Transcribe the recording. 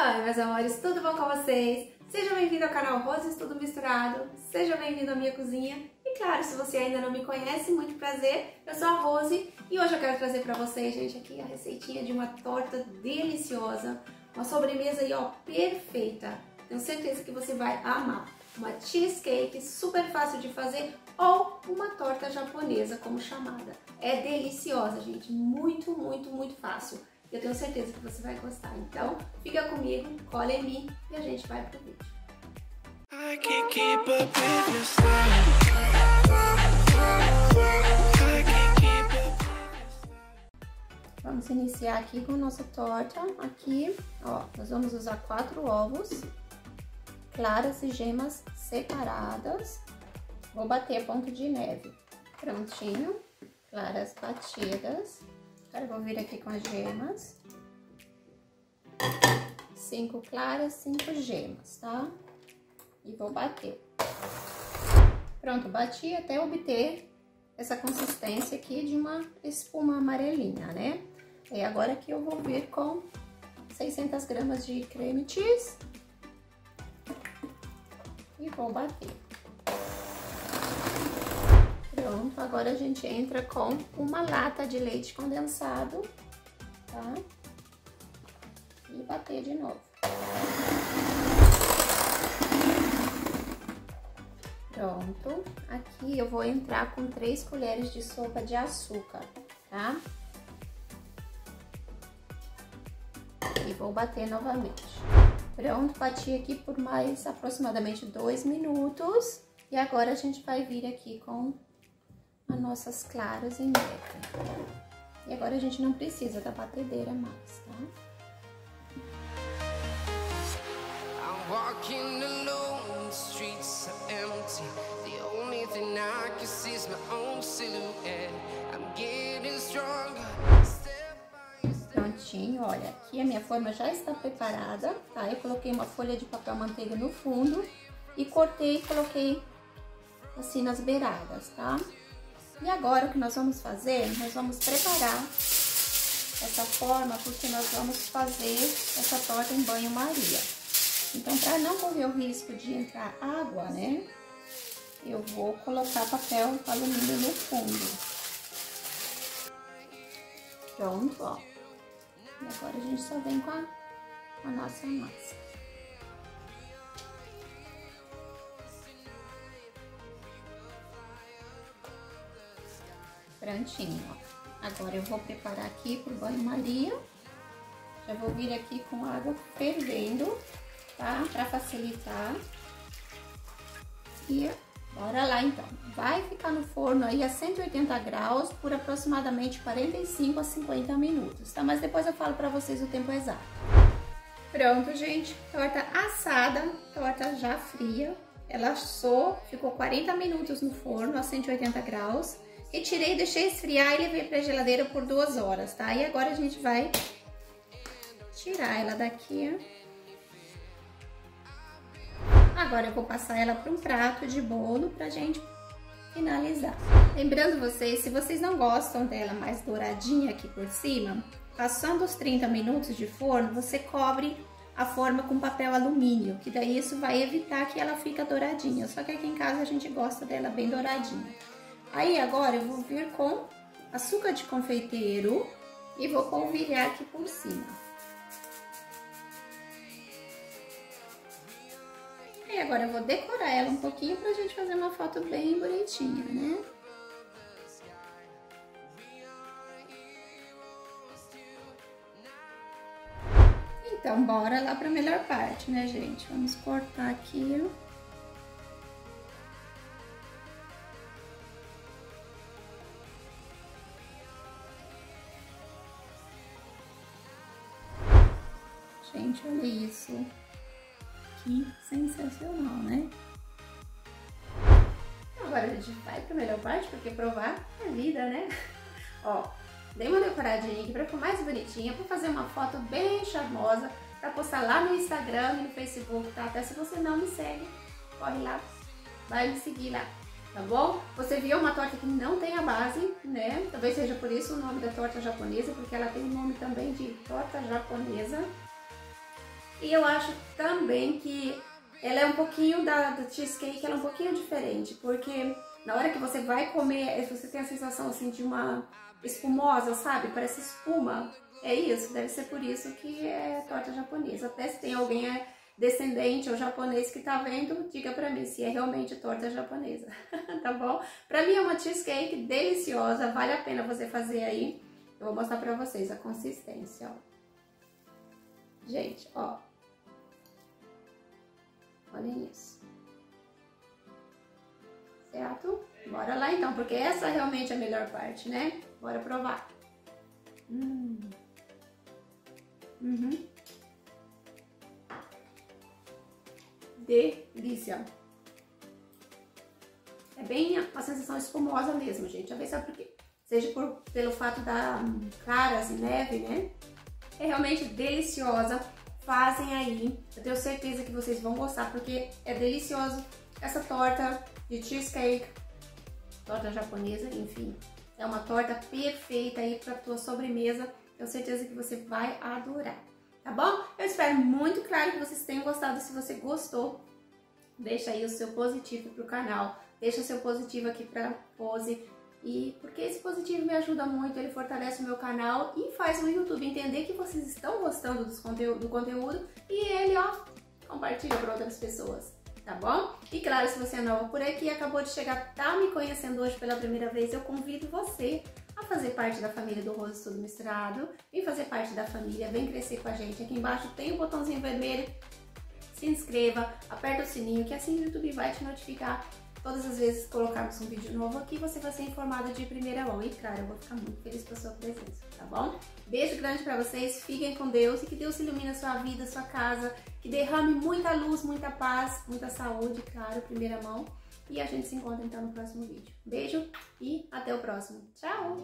Oi, meus amores, tudo bom com vocês? Sejam bem-vindos ao canal Rosis Tudo Misturado, sejam bem-vindos à minha cozinha e, claro, se você ainda não me conhece, muito prazer, eu sou a Rose e hoje eu quero trazer pra vocês, gente, aqui a receitinha de uma torta deliciosa, uma sobremesa aí, ó, perfeita, tenho certeza que você vai amar, uma cheesecake super fácil de fazer ou uma torta japonesa, como chamada, é deliciosa, gente, muito fácil. Eu tenho certeza que você vai gostar, então fica comigo, cola em mim e a gente vai pro vídeo. Vamos iniciar aqui com a nossa torta. Aqui, ó, nós vamos usar 4 ovos, claras e gemas separadas. Vou bater a ponto de neve. Prontinho, claras batidas. Agora vou vir aqui com as gemas, 5 claras, 5 gemas, tá? E vou bater. Pronto, bati até obter essa consistência aqui de uma espuma amarelinha, né? E agora aqui eu vou vir com 600 gramas de creme cheese e vou bater. Pronto, agora a gente entra com uma lata de leite condensado, tá? E bater de novo. Pronto, aqui eu vou entrar com 3 colheres de sopa de açúcar, tá? E vou bater novamente. Pronto, bati aqui por mais aproximadamente 2 minutos. E agora a gente vai vir aqui com as nossas claras em neve. E agora a gente não precisa da batedeira mais, tá? Prontinho, olha, aqui a minha forma já está preparada, tá? Eu coloquei uma folha de papel manteiga no fundo e cortei e coloquei assim nas beiradas, tá? E agora o que nós vamos fazer, nós vamos preparar essa forma porque nós vamos fazer essa torta em banho-maria. Então, para não correr o risco de entrar água, né, eu vou colocar papel alumínio no fundo. Pronto, ó. E agora a gente só vem com a nossa massa. Prontinho, ó. Agora eu vou preparar aqui pro banho-maria. Já vou vir aqui com água fervendo, tá? Pra facilitar. E bora lá então. Vai ficar no forno aí a 180 graus por aproximadamente 45 a 50 minutos, tá? Mas depois eu falo pra vocês o tempo exato. Pronto, gente. Torta assada, torta já fria. Ela assou, ficou 40 minutos no forno a 180 graus. Retirei, deixei esfriar e levei pra geladeira por 2 horas, tá? E agora a gente vai tirar ela daqui. Agora eu vou passar ela pra um prato de bolo pra gente finalizar. Lembrando vocês, se vocês não gostam dela mais douradinha aqui por cima, passando os 30 minutos de forno, você cobre a forma com papel alumínio, que daí isso vai evitar que ela fique douradinha. Só que aqui em casa a gente gosta dela bem douradinha. Aí agora eu vou vir com açúcar de confeiteiro e vou polvilhar aqui por cima. Aí agora eu vou decorar ela um pouquinho pra gente fazer uma foto bem bonitinha, né? Então bora lá pra melhor parte, né, gente? Vamos cortar aqui, ó. Gente, olha isso, que sensacional, né? Agora a gente vai para a melhor parte, porque provar é vida, né? Ó, dei uma decoradinha aqui para ficar mais bonitinha, vou fazer uma foto bem charmosa para postar lá no Instagram e no Facebook, tá? Até se você não me segue, corre lá, vai me seguir lá, tá bom? Você viu uma torta que não tem a base, né? Talvez seja por isso o nome da torta japonesa, porque ela tem o nome também de torta japonesa. E eu acho também que ela é um pouquinho da cheesecake, ela é um pouquinho diferente, porque na hora que você vai comer, você tem a sensação assim de uma espumosa, sabe? Parece espuma. É isso, deve ser por isso que é torta japonesa. Até se tem alguém descendente ou japonês que tá vendo, diga pra mim se é realmente torta japonesa, tá bom? Pra mim é uma cheesecake deliciosa, vale a pena você fazer aí. Eu vou mostrar pra vocês a consistência, ó. Gente, ó. Olhem isso. Certo? Bora lá então, porque essa realmente é a melhor parte, né? Bora provar. Uhum. Delícia. É bem uma sensação espumosa mesmo, gente. A ver, sabe por quê? Seja pelo fato da claras e neve, né? É realmente deliciosa. Fazem aí. Eu tenho certeza que vocês vão gostar, porque é delicioso essa torta de cheesecake, torta japonesa, enfim. É uma torta perfeita aí pra tua sobremesa. Tenho certeza que você vai adorar. Tá bom? Eu espero muito claro que vocês tenham gostado. Se você gostou, deixa aí o seu positivo pro canal. Deixa o seu positivo aqui pra Pose. E porque esse positivo me ajuda muito, ele fortalece o meu canal e faz o YouTube entender que vocês estão gostando do conteúdo. E ele, ó, compartilha para outras pessoas, tá bom? E claro, se você é nova por aqui e acabou de chegar, tá me conhecendo hoje pela primeira vez, eu convido você a fazer parte da família do Rosis Tudo Misturado. Vem fazer parte da família, vem crescer com a gente. Aqui embaixo tem o botãozinho vermelho, se inscreva, aperta o sininho que assim o YouTube vai te notificar. Todas as vezes que colocarmos um vídeo novo aqui, você vai ser informada de primeira mão. E claro, eu vou ficar muito feliz pela sua presença, tá bom? Beijo grande pra vocês, fiquem com Deus e que Deus ilumine a sua vida, a sua casa, que derrame muita luz, muita paz, muita saúde, claro, primeira mão. E a gente se encontra então no próximo vídeo. Beijo e até o próximo. Tchau!